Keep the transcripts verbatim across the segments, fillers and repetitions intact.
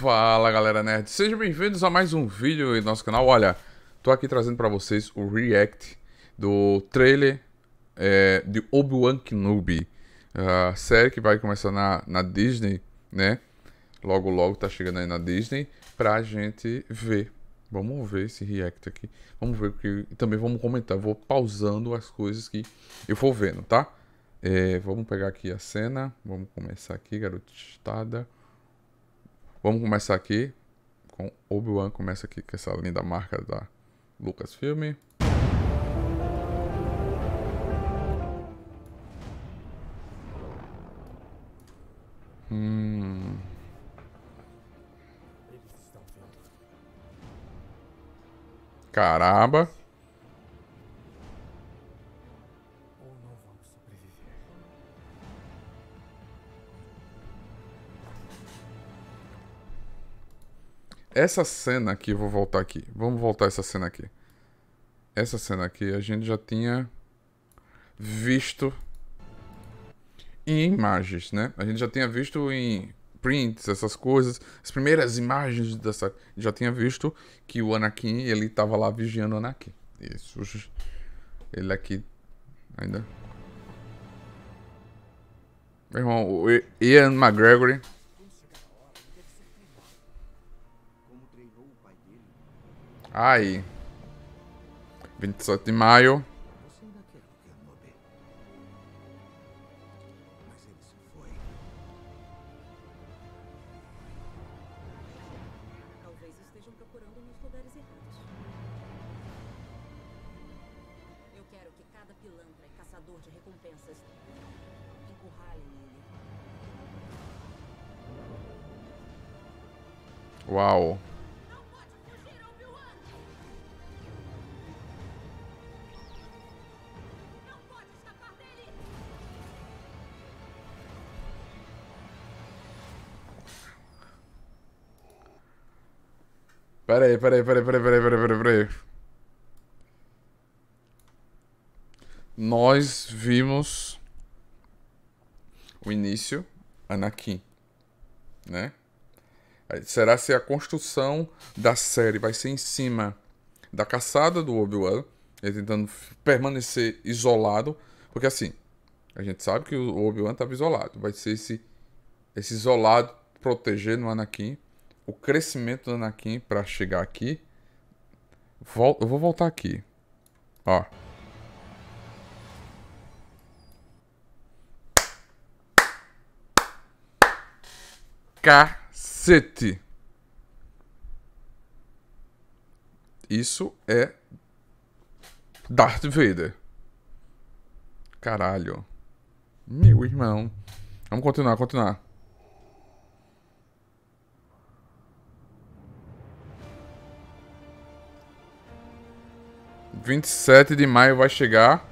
Fala galera nerd, sejam bem-vindos a mais um vídeo do nosso canal. Olha, tô aqui trazendo pra vocês o react do trailer é, de Obi-Wan Kenobi, a série que vai começar na, na Disney, né? Logo logo tá chegando aí na Disney pra gente ver. Vamos ver esse react aqui, vamos ver que também vamos comentar. Vou pausando as coisas que eu for vendo, tá? É, vamos pegar aqui a cena, vamos começar aqui, garotada. Vamos começar aqui com Obi-Wan, começa aqui com essa linda marca da Lucasfilm. Hum. Caramba. Essa cena aqui, eu vou voltar aqui. Vamos voltar essa cena aqui. Essa cena aqui a gente já tinha visto em imagens, né? A gente já tinha visto em prints, essas coisas. As primeiras imagens dessa... Já tinha visto que o Anakin, ele tava lá vigiando o Anakin. Isso. Ele aqui... Ainda... Meu irmão, o Ian McGregor... Aí, vinte e sete de maio. Você ainda quer o Kenobi? Mas ele se foi. Talvez estejam procurando nos lugares errados. Eu quero que cada pilantra e caçador de recompensas encurralem ele. Uau. Pera aí, pera aí, pera aí, pera aí, pera aí, pera aí, pera aí, pera aí. Nós vimos o início, Anakin, né? Será se a construção da série vai ser em cima da caçada do Obi-Wan, ele tentando permanecer isolado, porque assim, a gente sabe que o Obi-Wan estava isolado, vai ser esse, esse isolado protegendo o Anakin. O crescimento do Anakin para chegar aqui. Vol- eu vou voltar aqui. Ó. Cacete. Isso é Darth Vader. Caralho. Meu irmão. Vamos continuar, continuar. vinte e sete de maio vai chegar.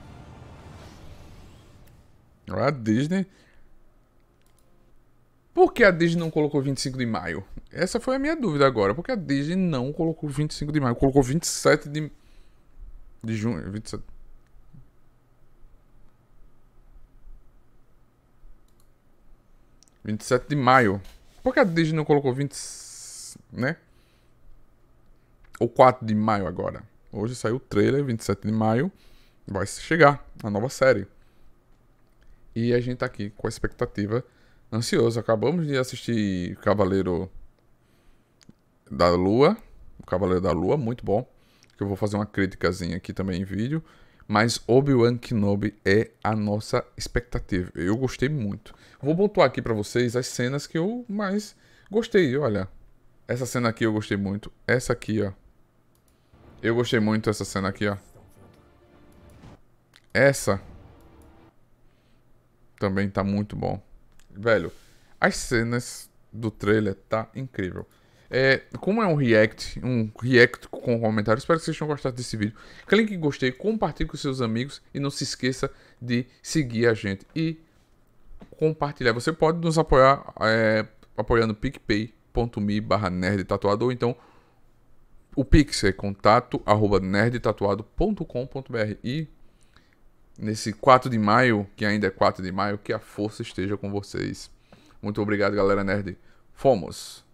A Disney. Por que a Disney não colocou vinte e cinco de maio? Essa foi a minha dúvida agora. Por que a Disney não colocou vinte e cinco de maio? Colocou vinte e sete de junho. vinte e sete. vinte e sete de maio. Por que a Disney não colocou vinte, né? Ou quatro de maio agora? Hoje saiu o trailer, vinte e sete de maio, vai chegar a nova série. E a gente tá aqui com a expectativa ansiosa. Acabamos de assistir Cavaleiro da Lua, o Cavaleiro da Lua, muito bom. Que eu vou fazer uma criticazinha aqui também em vídeo. Mas Obi-Wan Kenobi é a nossa expectativa. Eu gostei muito. Vou botar aqui pra vocês as cenas que eu mais gostei, olha. Essa cena aqui eu gostei muito, essa aqui, ó. Eu gostei muito dessa cena aqui, ó. Essa também tá muito bom. Velho, as cenas do trailer tá incrível. É, como é um react, um react com comentário, espero que vocês tenham gostado desse vídeo. Clique em gostei, compartilhe com seus amigos e não se esqueça de seguir a gente e compartilhar. Você pode nos apoiar é, apoiando picpay ponto me barra nerd tatuado ou então... O Pix é contato arroba nerdtatuado ponto com ponto br. E nesse quatro de maio, que ainda é quatro de maio, que a força esteja com vocês. Muito obrigado, galera nerd. Fomos!